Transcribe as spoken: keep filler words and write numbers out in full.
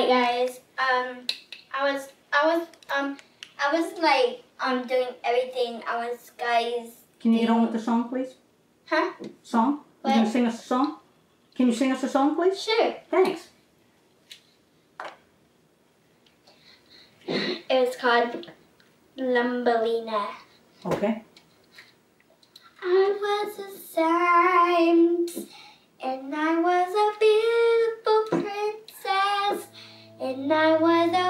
Hi guys, um, I was, I was, um, I was like, um, doing everything I was guys. Can you get on with the song, please? Huh? Song? What? You gonna sing us a song? Can you sing us a song, please? Sure. Thanks. It was called Lumberina. Okay. I was a saint, and I was a beautiful princess, and I was a